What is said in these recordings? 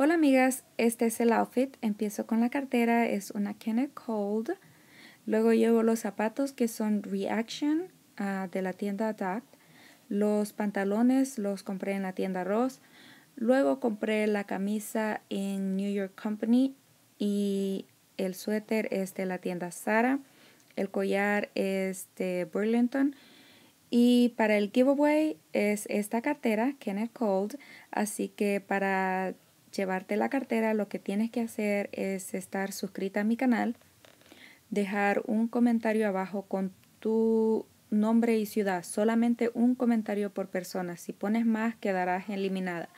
Hola amigas, este es el outfit. Empiezo con la cartera, es una Kenneth Cole. Luego llevo los zapatos que son Reaction de la tienda Adapt. Los pantalones los compré en la tienda Ross. Luego compré la camisa en New York Company y el suéter es de la tienda Zara. El collar es de Burlington. Y para el giveaway es esta cartera, Kenneth Cole. Así que para llevarte la cartera lo que tienes que hacer es estar suscrita a mi canal. Dejar un comentario abajo con tu nombre y ciudad. Solamente un comentario por persona. Si pones más quedarás eliminada.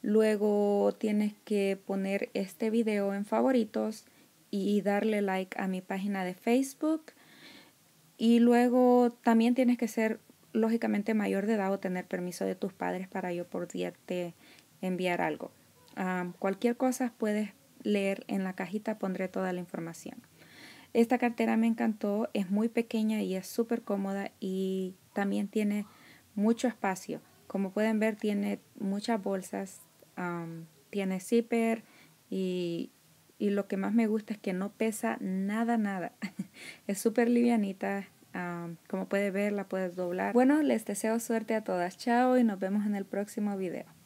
Luego tienes que poner este video en favoritos y darle like a mi página de Facebook. Y luego también tienes que ser lógicamente mayor de edad o tener permiso de tus padres para yo poderte enviar algo. Cualquier cosa puedes leer en la cajita, pondré toda la información. Esta cartera me encantó, es muy pequeña y es súper cómoda y también tiene mucho espacio. Como pueden ver tiene muchas bolsas, tiene zipper y lo que más me gusta es que no pesa nada. Es súper livianita, como puedes ver la puedes doblar. Bueno, les deseo suerte a todas, chao y nos vemos en el próximo video.